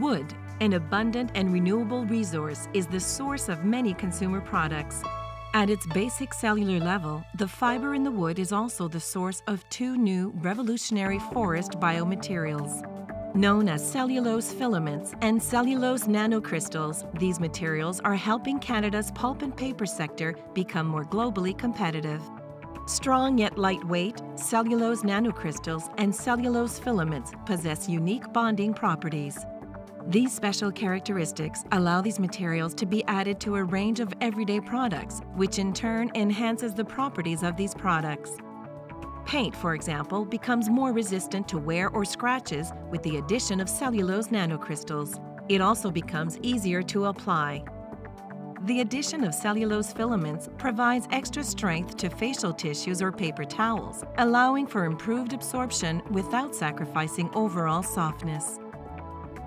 Wood, an abundant and renewable resource, is the source of many consumer products. At its basic cellular level, the fiber in the wood is also the source of two new revolutionary forest biomaterials. Known as cellulose filaments and cellulose nanocrystals, these materials are helping Canada's pulp and paper sector become more globally competitive. Strong yet lightweight, cellulose nanocrystals and cellulose filaments possess unique bonding properties. These special characteristics allow these materials to be added to a range of everyday products, which in turn enhances the properties of these products. Paint, for example, becomes more resistant to wear or scratches with the addition of cellulose nanocrystals. It also becomes easier to apply. The addition of cellulose filaments provides extra strength to facial tissues or paper towels, allowing for improved absorption without sacrificing overall softness.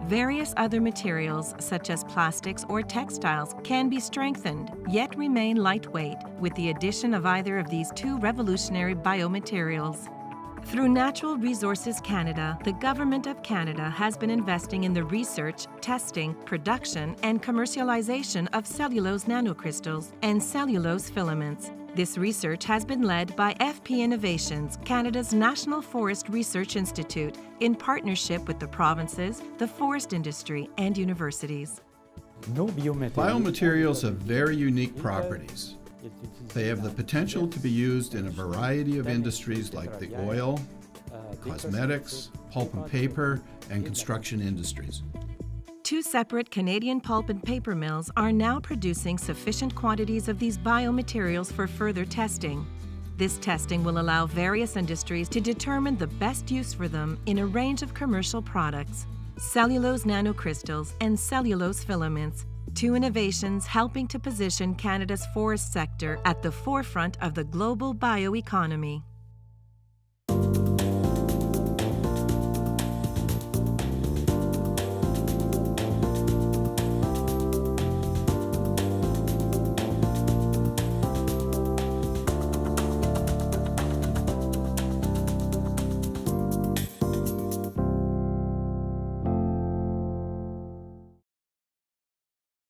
Various other materials, such as plastics or textiles, can be strengthened, yet remain lightweight, with the addition of either of these two revolutionary biomaterials. Through Natural Resources Canada, the Government of Canada has been investing in the research, testing, production, and commercialization of cellulose nanocrystals and cellulose filaments. This research has been led by FP Innovations, Canada's National Forest Research Institute, in partnership with the provinces, the forest industry, and universities. Biomaterials have very unique properties. They have the potential to be used in a variety of industries like the oil, cosmetics, pulp and paper, and construction industries. Two separate Canadian pulp and paper mills are now producing sufficient quantities of these biomaterials for further testing. This testing will allow various industries to determine the best use for them in a range of commercial products. Cellulose nanocrystals and cellulose filaments, two innovations helping to position Canada's forest sector at the forefront of the global bioeconomy.